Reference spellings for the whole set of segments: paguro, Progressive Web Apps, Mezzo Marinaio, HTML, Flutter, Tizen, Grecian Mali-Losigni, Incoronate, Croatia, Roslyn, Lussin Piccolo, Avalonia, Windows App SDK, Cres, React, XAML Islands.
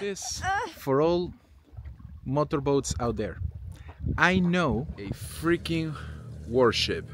This is for all motorboats out there. I know a freaking warship.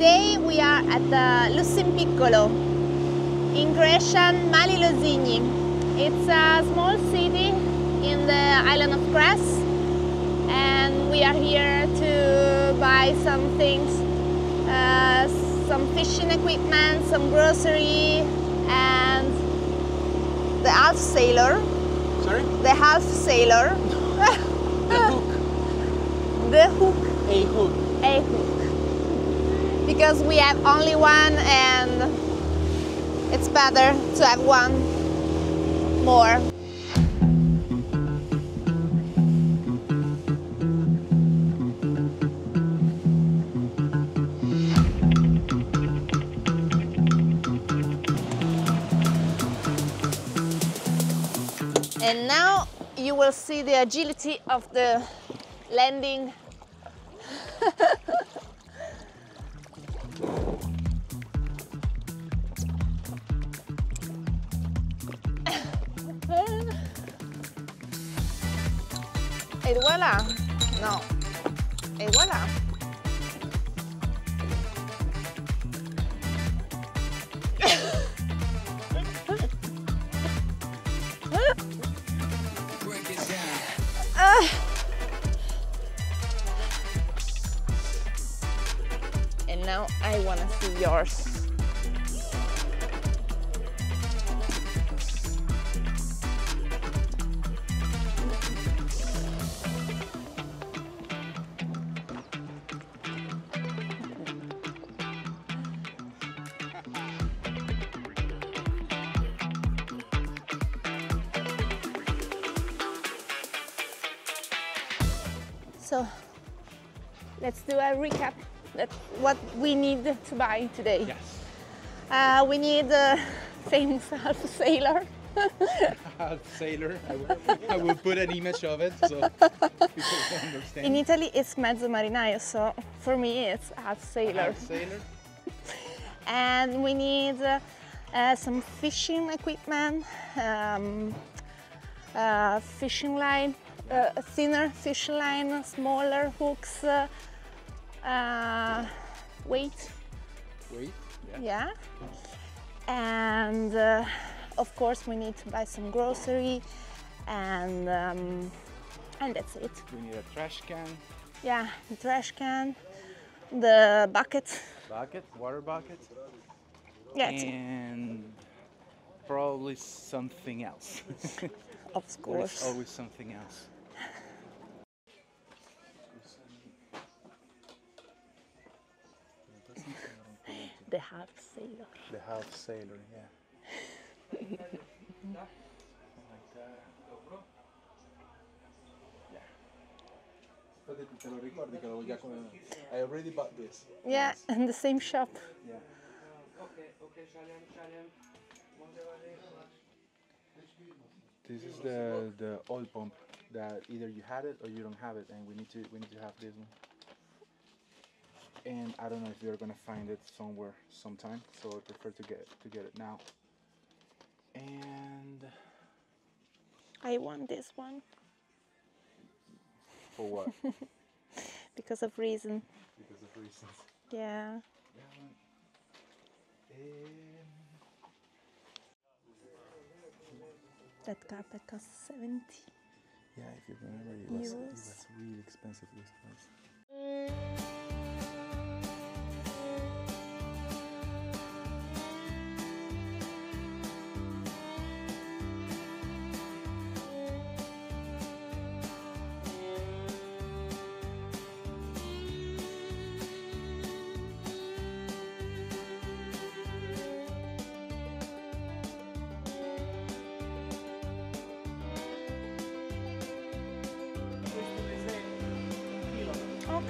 Today we are at the Lussin Piccolo in Grecian Mali-Losigni. It's a small city in the island of Cres, and we are here to buy some things, some fishing equipment, some grocery, and the half sailor. Sorry? The half sailor. The hook. The hook. A hook. A hook. Because we have only one, and it's better to have one more. And now you will see the agility of the landing. Et voilà! Non! Et voilà! And now I wanna see yours. So let's do a recap of what we need to buy today. Yes. We need the same half sailor. Half sailor. I will put an image of it so people can understand. In Italy, it's Mezzo Marinaio, so for me, it's half sailor. Half sailor. And we need some fishing equipment, fishing line. A thinner fish line, smaller hooks, weight. Weight, yeah. And of course we need to buy some grocery, and that's it. We need a trash can. Yeah, the trash can, the bucket. Bucket, water bucket. Yeah. And probably something else. Of course. There's always something else. The half sailor. The half sailor, yeah. Like that. Yeah. I already bought this. Yeah, in the same shop. Yeah. This is the oil pump that either you had it or you don't have it, and we need to have this one. And I don't know if you're gonna find it somewhere sometime, so I prefer to get it now. And I want this one. For what? Because of reason. Because of reasons. Yeah. That carpet costs 70. Yeah, if you remember, it was really expensive this price.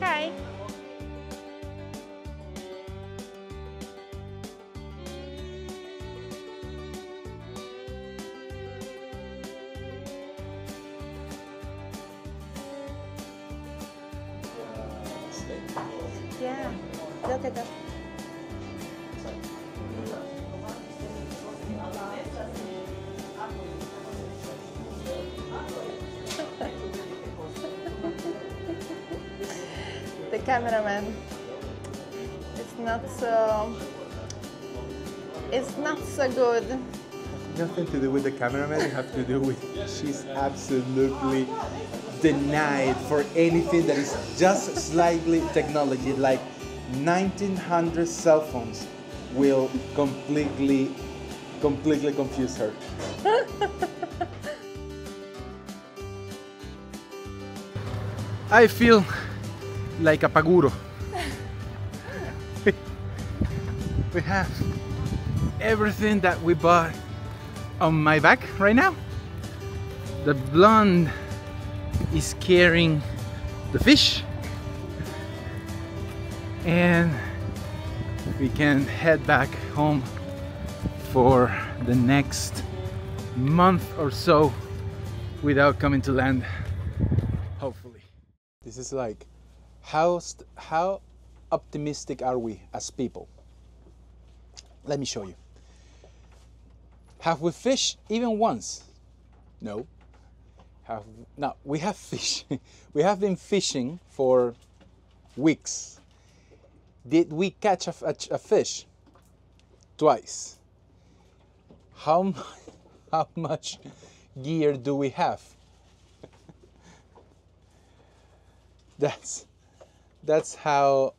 Okay. Yeah, look at that. The cameraman, it's not so good. Nothing to do with the cameraman, it has to do with she's absolutely denied for anything that is just slightly technology. Like 1900 cell phones will completely confuse her. I feel like a paguro. We have everything that we bought on my back right now. The blonde is carrying the fish, and we can head back home for the next month or so without coming to land, hopefully. This is like, how optimistic are we as people? Let me show you. Have we fished even once? No. No, we have fish. We have been fishing for weeks. Did we catch a fish? Twice. How much gear do we have? That's how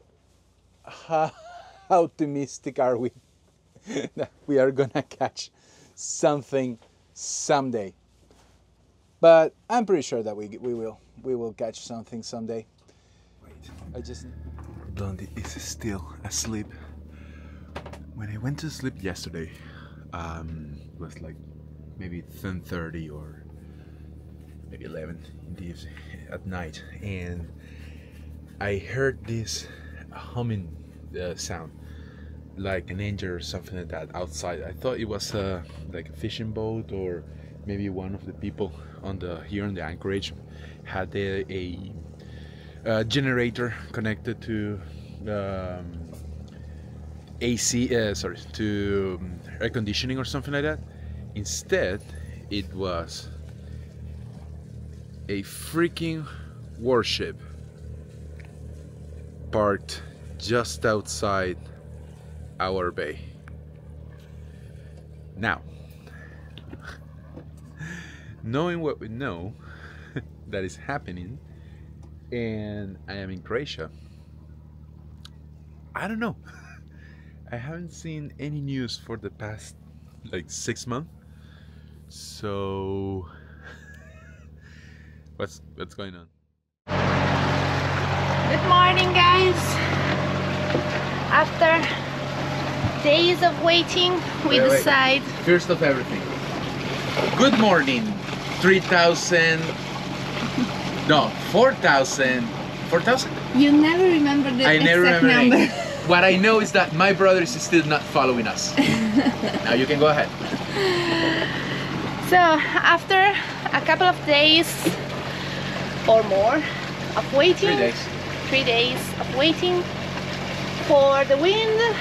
optimistic are we that we are gonna catch something someday. But I'm pretty sure that we will catch something someday. Wait, Blondie is still asleep. When I went to sleep yesterday, it was like maybe 10:30 or maybe 11 in the evening, at night, and I heard this humming sound, like an engine or something like that outside. I thought it was like a fishing boat, or maybe one of the people on the here on the anchorage had a generator connected to air conditioning or something like that. Instead, it was a freaking warship parked just outside our bay. Now, knowing what we know that is happening, and I am in Croatia, I don't know. I haven't seen any news for the past like 6 months, so what's going on? Good morning, guys. After days of waiting, we decide. First of everything, good morning. 3,000. No, 4,000. 4,000? You never remember the exact never remember number. What I know is that my brother is still not following us. Now you can go ahead. So after a couple of days or more of waiting, 3 days of waiting for the wind,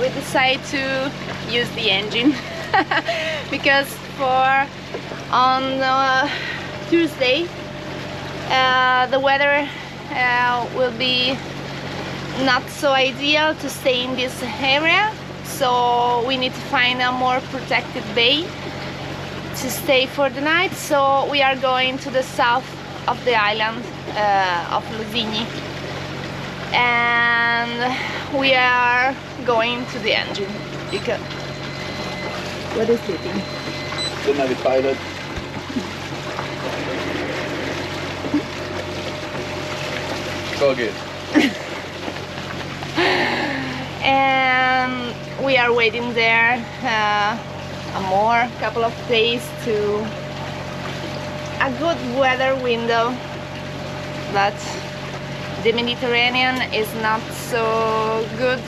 we decide to use the engine. Because on Tuesday The weather will be not so ideal to stay in this area, so we need to find a more protected bay to stay for the night. So we are going to the south of the island of Losigni, and we are going to the engine because what is sleeping? Good night, pilot. Go good. And we are waiting there a more couple of days to a good weather window, but the Mediterranean is not so good.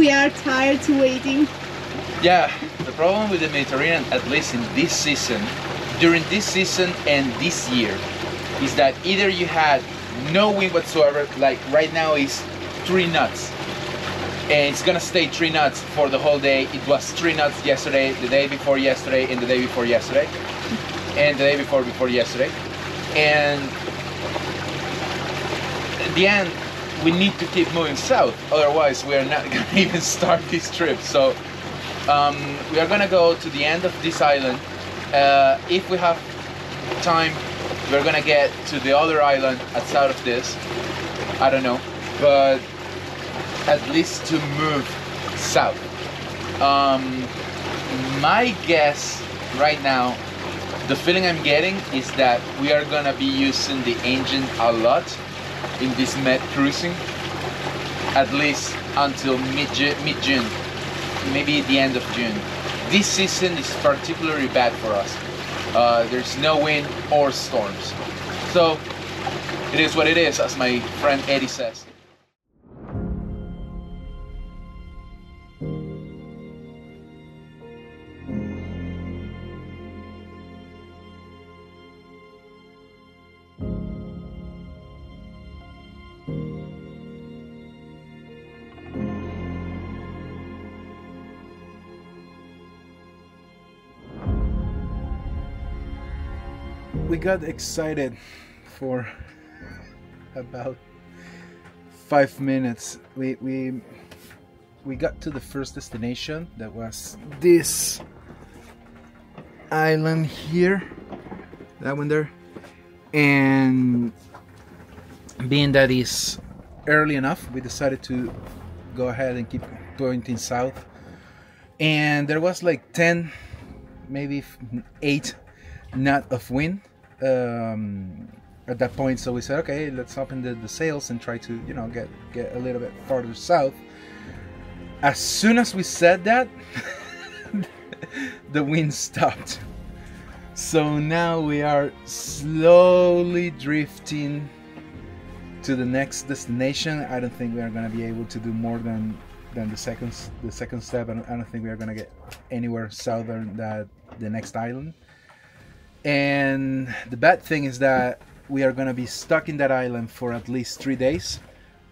We are tired to waiting. Yeah, the problem with the Mediterranean, at least in this season, during this season and this year, is that either you had no wind whatsoever, like right now is 3 knots, and it's gonna stay 3 knots for the whole day. It was 3 knots yesterday, the day before yesterday, and the day before yesterday, and the day before yesterday. And at the end, we need to keep moving south, otherwise we are not gonna even start this trip. So we are gonna go to the end of this island. If we have time, we're gonna get to the other island outside of this, I don't know, but at least to move south. My guess right now, the feeling I'm getting is that we are gonna be using the engine a lot in this Med cruising, at least until mid-June, maybe the end of June. This season is particularly bad for us. There's no wind or storms. So it is what it is, as my friend Eddie says. We got excited for about 5 minutes. We got to the first destination, that was this island here, that one there. And being that is early enough, we decided to go ahead and keep pointing south. And there was like 10, maybe 8 knots of wind at that point, so we said, okay, let's open the sails and try to, you know, get a little bit farther south. As soon as we said that, the wind stopped, so now we are slowly drifting to the next destination. I don't think we are going to be able to do more than the second step. I don't think we are going to get anywhere southern than the next island. And the bad thing is that we are going to be stuck in that island for at least 3 days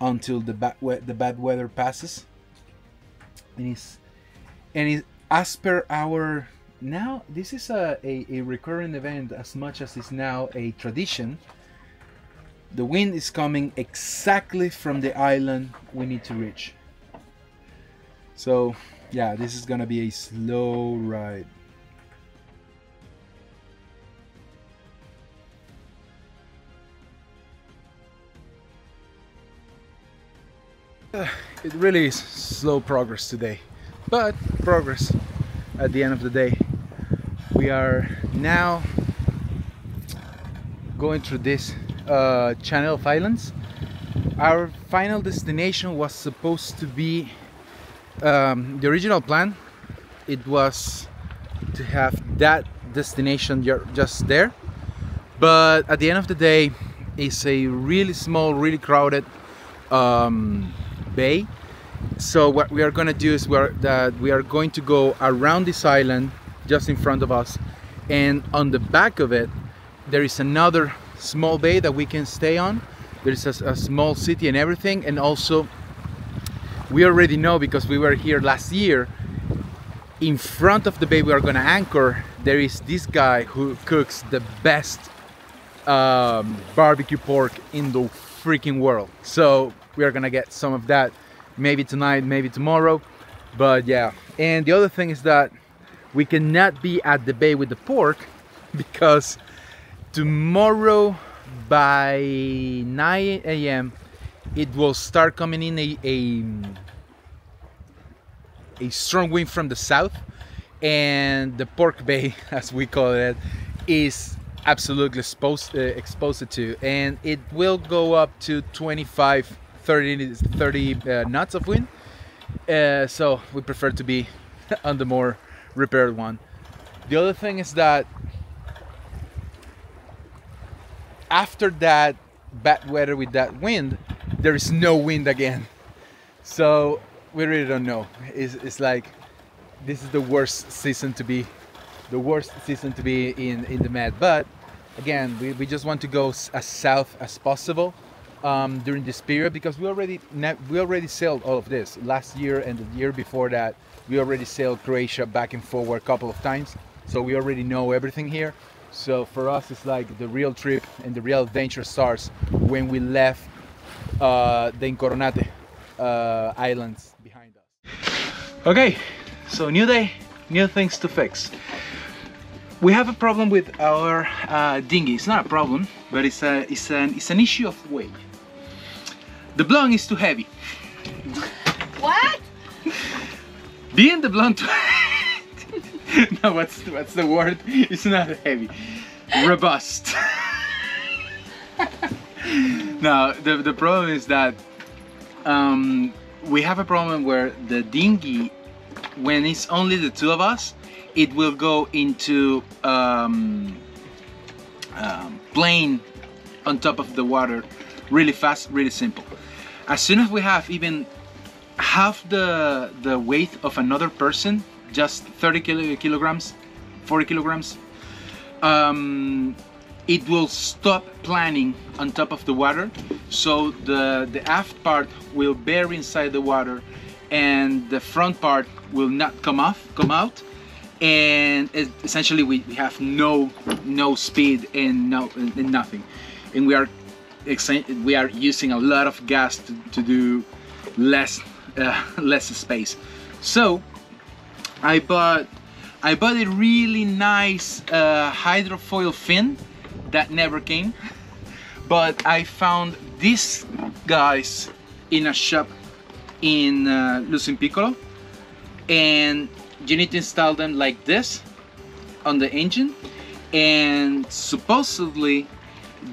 until the bad weather passes. And as per our, now this is a recurring event as much as it's now a tradition. The wind is coming exactly from the island we need to reach. So yeah, this is going to be a slow ride. It really is slow progress today, but progress at the end of the day. We are now going through this channel of islands. Our final destination was supposed to be, the original plan, it was to have that destination just there, but at the end of the day it's a really small, really crowded bay. So what we are going to do is we are going to go around this island just in front of us, and on the back of it there is another small bay that we can stay on. There is a small city and everything, and also we already know because we were here last year, in front of the bay we are gonna anchor, there is this guy who cooks the best barbecue pork in the freaking world. So we are gonna get some of that, maybe tonight, maybe tomorrow, but yeah. And the other thing is that we cannot be at the bay with the pork because tomorrow by 9 a.m. it will start coming in a strong wind from the south, and the pork bay, as we call it, is absolutely exposed to, and it will go up to 25-30 knots of wind, so we prefer to be on the more repaired one. The other thing is that after that bad weather with that wind, there is no wind again, so we really don't know. It's like, this is the worst season to be in the Med. But again, we just want to go as south as possible during this period, because we already sailed all of this last year, and the year before that we already sailed Croatia back and forward a couple of times, so we already know everything here. So for us, it's like the real trip and the real adventure starts when we left the Incoronate islands behind us. Okay, so new day, new things to fix. We have a problem with our dinghy. It's not a problem, but it's an issue of weight. The blonde is too heavy. What? Being the blonde too heavy. No, what's the word? It's not heavy. Robust. No, the problem is that we have a problem where the dinghy, when it's only the two of us, it will go into plane on top of the water really fast, really simple. As soon as we have even half the weight of another person, just 40 kilograms, it will stop planing on top of the water, so the aft part will bury inside the water and the front part will not come out, and essentially we have no speed and nothing, and we are using a lot of gas to do less space. So I bought a really nice hydrofoil fin that never came, but I found these guys in a shop in Lussin Piccolo, and you need to install them like this on the engine, and supposedly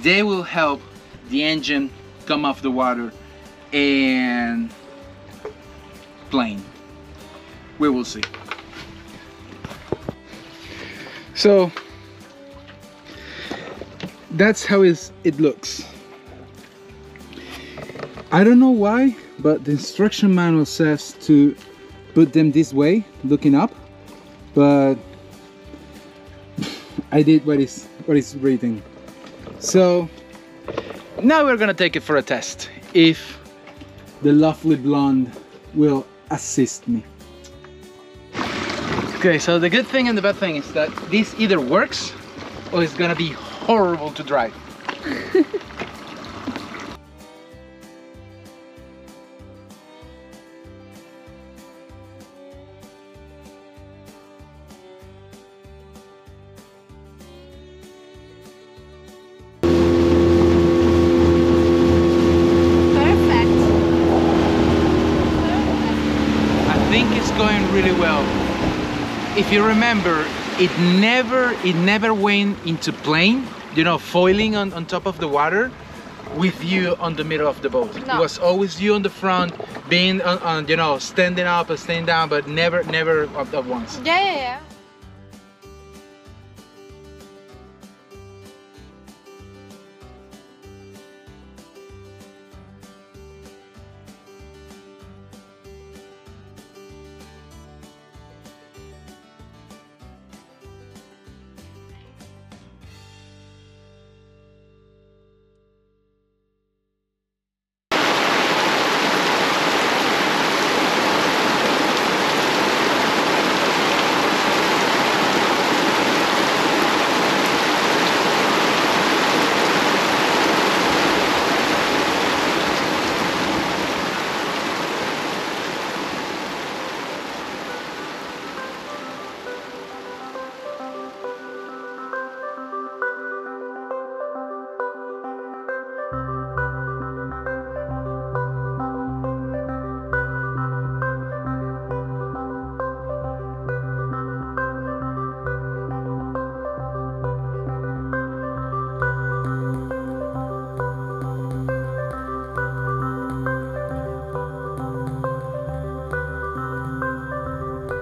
they will help the engine come off the water and plane. We will see. So that's how it looks. I don't know why, but the instruction manual says to put them this way, looking up, but I did what is written. So now we're gonna take it for a test if the lovely blonde will assist me. Okay, so the good thing and the bad thing is that this either works or it's gonna be horrible to drive. Going really well. If you remember, it never went into plane, you know, foiling on top of the water with you on the middle of the boat. No. It was always you on the front, being on, you know, standing up and standing down, but never at once. Yeah.